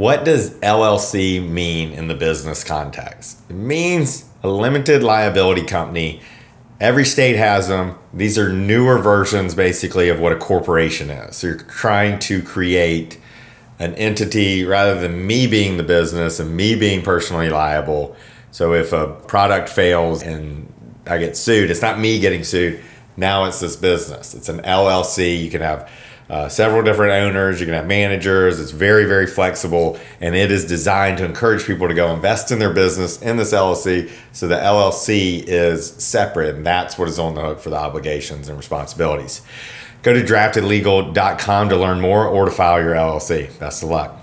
What does LLC mean in the business context? It means a limited liability company. Every state has them. These are newer versions basically of what a corporation is. So you're trying to create an entity rather than me being the business and me being personally liable. So if a product fails and I get sued, it's not me getting sued. Now it's this business. It's an LLC. You can have several different owners. You can have managers. It's very, very flexible. And it is designed to encourage people to go invest in their business in this LLC. So the LLC is separate. And that's what is on the hook for the obligations and responsibilities. Go to draftedlegal.com to learn more or to file your LLC. Best of luck.